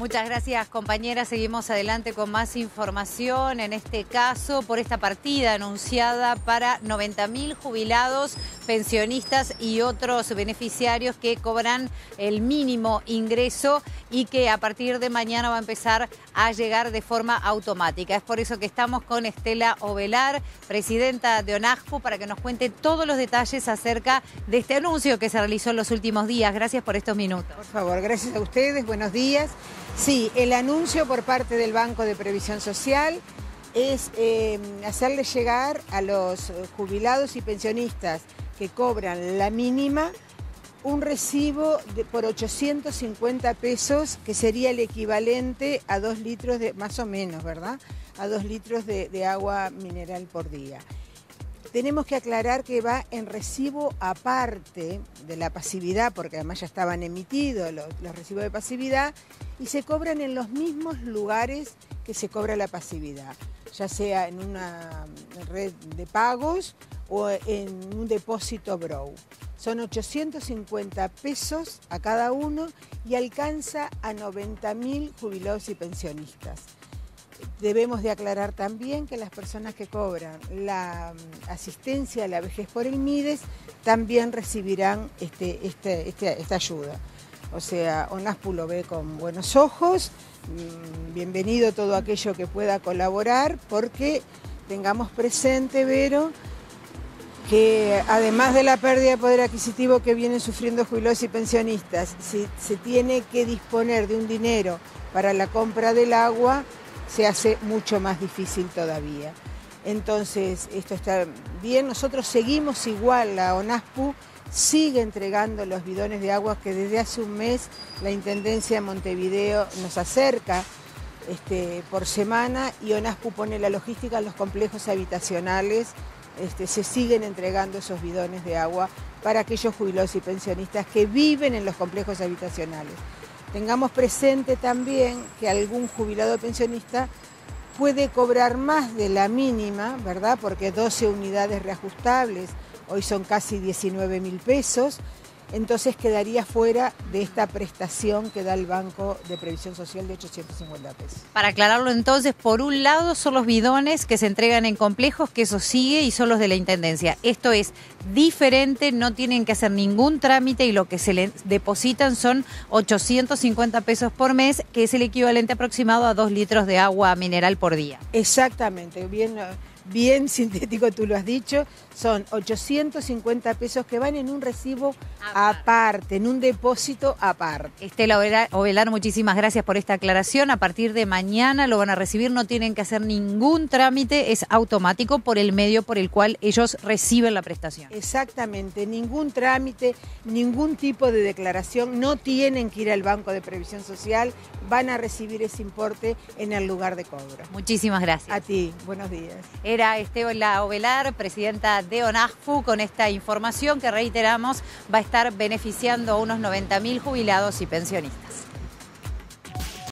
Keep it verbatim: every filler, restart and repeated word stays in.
Muchas gracias, compañera. Seguimos adelante con más información, en este caso por esta partida anunciada para noventa mil jubilados, pensionistas y otros beneficiarios que cobran el mínimo ingreso y que a partir de mañana va a empezar a llegar de forma automática. Es por eso que estamos con Estela Ovelar, presidenta de ONAJPU, para que nos cuente todos los detalles acerca de este anuncio que se realizó en los últimos días. Gracias por estos minutos. Por favor, gracias a ustedes. Buenos días. Sí, el anuncio por parte del Banco de Previsión Social es eh, hacerle llegar a los jubilados y pensionistas que cobran la mínima un recibo de, por ochocientos cincuenta pesos, que sería el equivalente a dos litros de, más o menos, ¿verdad? A dos litros de, de agua mineral por día. Tenemos que aclarar que va en recibo aparte de la pasividad, porque además ya estaban emitidos los, los recibos de pasividad, y se cobran en los mismos lugares que se cobra la pasividad, ya sea en una red de pagos o en un depósito BROU. Son ochocientos cincuenta pesos a cada uno y alcanza a noventa mil jubilados y pensionistas. Debemos de aclarar también que las personas que cobran la asistencia a la vejez por el Mides también recibirán este, este, este, esta ayuda. O sea, ONAJPU lo ve con buenos ojos, bienvenido todo aquello que pueda colaborar, porque tengamos presente, Vero, que además de la pérdida de poder adquisitivo que vienen sufriendo jubilados y pensionistas, si se tiene que disponer de un dinero para la compra del agua, se hace mucho más difícil todavía. Entonces, esto está bien. Nosotros seguimos igual, la ONAJPU sigue entregando los bidones de agua que desde hace un mes la Intendencia de Montevideo nos acerca este, por semana, y ONAJPU pone la logística en los complejos habitacionales. Este, se siguen entregando esos bidones de agua para aquellos jubilados y pensionistas que viven en los complejos habitacionales. Tengamos presente también que algún jubilado o pensionista puede cobrar más de la mínima, ¿verdad? Porque doce unidades reajustables, hoy son casi diecinueve mil pesos, entonces quedaría fuera de esta prestación que da el Banco de Previsión Social de ochocientos cincuenta pesos. Para aclararlo entonces, por un lado son los bidones que se entregan en complejos, que eso sigue, y son los de la Intendencia. Esto es diferente, no tienen que hacer ningún trámite y lo que se les depositan son ochocientos cincuenta pesos por mes, que es el equivalente aproximado a dos litros de agua mineral por día. Exactamente, bien... Bien sintético, tú lo has dicho, son ochocientos cincuenta pesos que van en un recibo aparte, aparte en un depósito aparte. Estela Ovelar, Ovelar, muchísimas gracias por esta aclaración. A partir de mañana lo van a recibir, no tienen que hacer ningún trámite, es automático por el medio por el cual ellos reciben la prestación. Exactamente, ningún trámite, ningún tipo de declaración, no tienen que ir al Banco de Previsión Social, van a recibir ese importe en el lugar de cobro. Muchísimas gracias. A ti, buenos días. Era Estela Ovelar, presidenta de ONAJPU, con esta información que reiteramos va a estar beneficiando a unos noventa mil jubilados y pensionistas.